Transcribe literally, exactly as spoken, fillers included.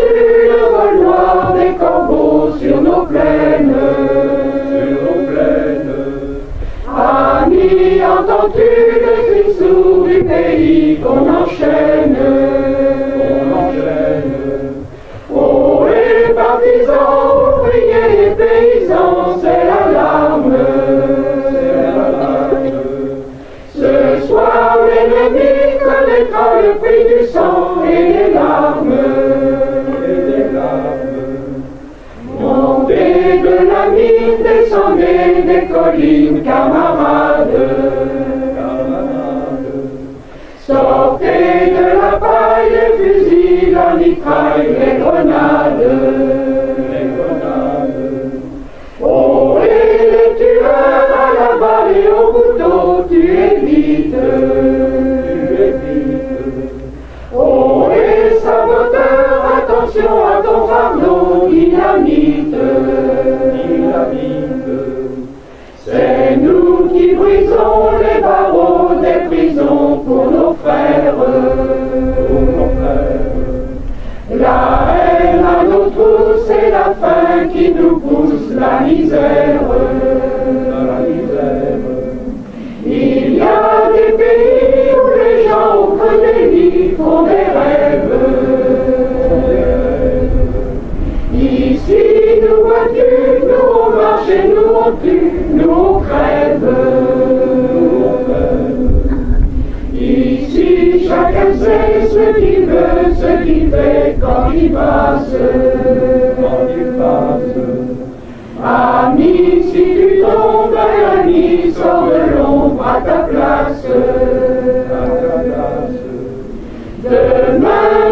entendu le reloi des corbeaux sur nos plaines. Sur nos plaines. Amis, entends-tu le cri sourd du pays qu'on enchaîne? Qu'on enchaîne. Oh, les partisans, ouvriers et paysans, c'est l'alarme. C'est l'alarme. Ce soir, l'ennemi connaîtra le prix du sang et des larmes. Et des larmes. Montez de la mine, descendez des collines, camarades. Camarades. Sortez de la paille, les fusils, la mitraille, les grenades. Les grenades. Oh, et les tueurs à la balle et au couteau, tuez vite. Oh, les saboteurs, attention à ton fardeau, dynamite, dynamite. C'est nous qui brisons les barreaux des prisons pour nos frères, pour nos frères. La haine à nous tous, c'est la faim qui nous pousse la misère, la misère. Il y a des pays où les gens au creux des lits font des rêves. Ici, nous vois-tu, nous on marche et nous on tue, nous on crève. Ici, chacun sait ce qu'il veut, ce qu'il fait quand il passe. Quand il passe. Ami, si tu tombes à la nuit, sors de l'ombre à ta place. À ta place. Demain,